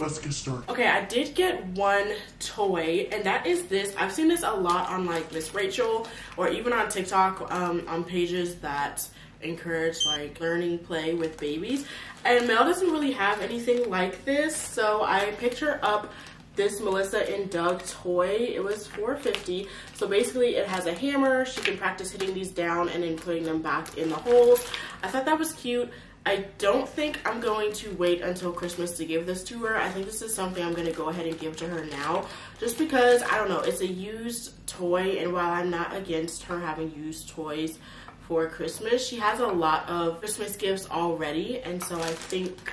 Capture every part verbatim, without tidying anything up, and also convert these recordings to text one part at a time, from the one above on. Let's get started. Okay, I did get one toy, and that is this. I've seen this a lot on like Miss Rachel or even on TikTok, um, on pages that encourage like learning play with babies. And Mel doesn't really have anything like this, so I picked her up this Melissa and Doug toy. It was four fifty. So basically it has a hammer. She can practice hitting these down and then putting them back in the holes. I thought that was cute. I don't think I'm going to wait until Christmas to give this to her. I think this is something I'm going to go ahead and give to her now, just because, I don't know, it's a used toy, and while I'm not against her having used toys for Christmas, she has a lot of Christmas gifts already, and so I think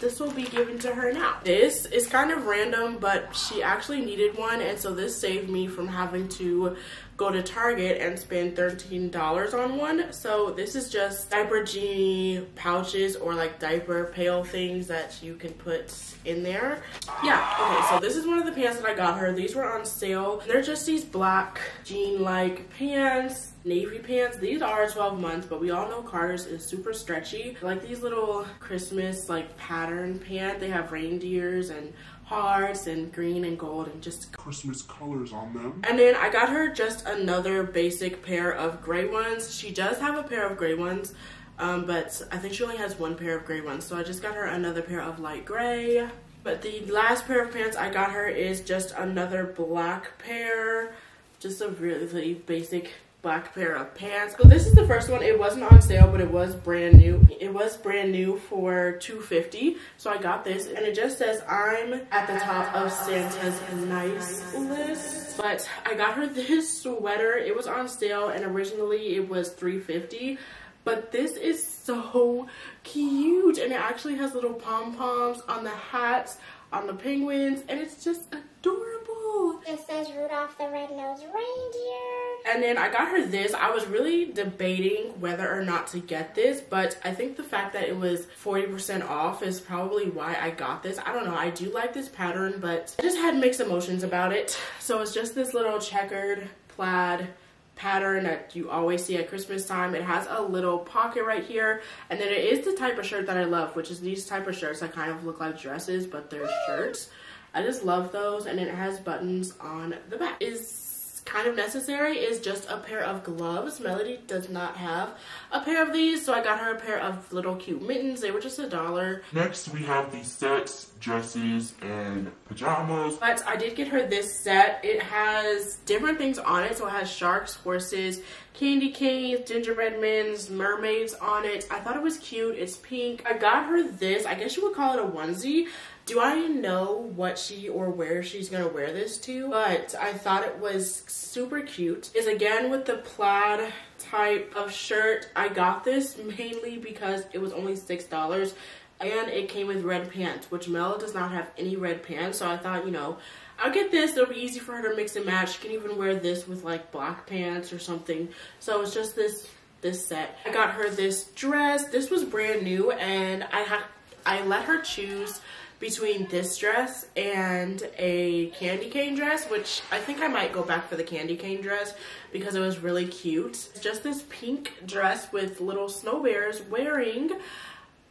this will be given to her now. This is kind of random, but she actually needed one, and so this saved me from having to go to Target and spend thirteen dollars on one. So this is just Diaper Genie pouches or like diaper pail things that you can put in there. Yeah, okay, so this is one of the pants that I got her. These were on sale. They're just these black jean-like pants, navy pants. These are twelve months, but we all know Carter's is super stretchy. I like these little Christmas like pattern pants. They have reindeers and hearts and green and gold and just Christmas colors on them. And then I got her just another basic pair of gray ones. She does have a pair of gray ones, um, but I think she only has one pair of gray ones. So I just got her another pair of light gray. But the last pair of pants I got her is just another black pair. Just a really basic black pair of pants. So this is the first one. It wasn't on sale, but it was brand new. It was brand new for two fifty. So I got this, and it just says I'm at the top of Santa's nice list. But I got her this sweater. It was on sale, and originally it was three fifty. But this is so cute, and it actually has little pom-poms on the hats, on the penguins, and it's just adorable. It says Rudolph the Red-Nosed Reindeer. And then I got her this. I was really debating whether or not to get this, but I think the fact that it was forty percent off is probably why I got this. I don't know. I do like this pattern, but I just had mixed emotions about it. So it's just this little checkered plaid pattern that you always see at Christmas time. It has a little pocket right here, and then it is the type of shirt that I love, which is these type of shirts that kind of look like dresses, but they're shirts. I just love those, and it has buttons on the back. It's kind of necessary is just a pair of gloves. Melody does not have a pair of these, so I got her a pair of little cute mittens. They were just a dollar. Next we have the sets, dresses, and pajamas. But I did get her this set. It has different things on it, so it has sharks, horses, candy canes, gingerbread men, mermaids on it. I thought it was cute. It's pink. I got her this. I guess you would call it a onesie. Do I know what she or where she's gonna wear this to? But I thought it was super cute. It's again with the plaid type of shirt. I got this mainly because it was only six dollars, and it came with red pants, which Mel does not have any red pants. So I thought, you know, I'll get this. It'll be easy for her to mix and match. She can even wear this with like black pants or something. So it's just this, this set. I got her this dress. This was brand new, and I had, I let her choose between this dress and a candy cane dress, which I think I might go back for the candy cane dress because it was really cute. It's just this pink dress with little snow bears wearing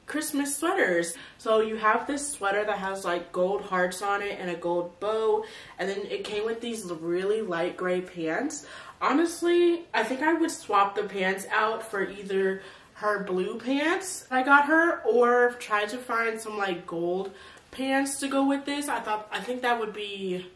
Christmas sweaters. So you have this sweater that has like gold hearts on it and a gold bow, and then it came with these really light gray pants. Honestly, I think I would swap the pants out for either her blue pants I got her or try to find some like gold pants to go with this. I thought, I think that would be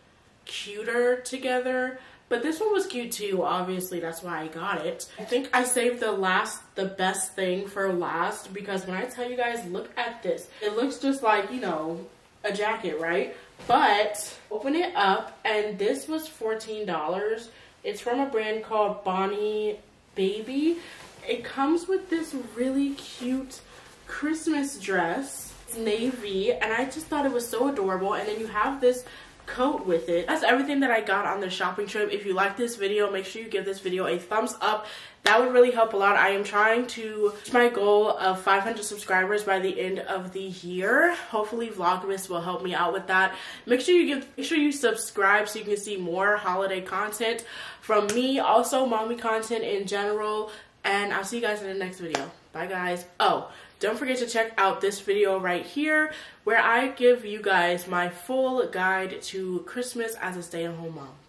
cuter together, but this one was cute too. Obviously, that's why I got it. I think I saved the last, the best thing for last, because when I tell you guys, look at this. It looks just like, you know, a jacket, right? But open it up, and this was fourteen dollars. It's from a brand called Bonnie Baby. It comes with this really cute Christmas dress. It's navy, and I just thought it was so adorable. And then you have this coat with it. That's everything that I got on the shopping trip. If you like this video, make sure you give this video a thumbs up. That would really help a lot. I am trying to reach my goal of five hundred subscribers by the end of the year. Hopefully Vlogmas will help me out with that. Make sure you give make sure you subscribe so you can see more holiday content from me, also mommy content in general. And I'll see you guys in the next video. Bye, guys. Oh. don't forget to check out this video right here where I give you guys my full guide to Christmas as a stay-at-home mom.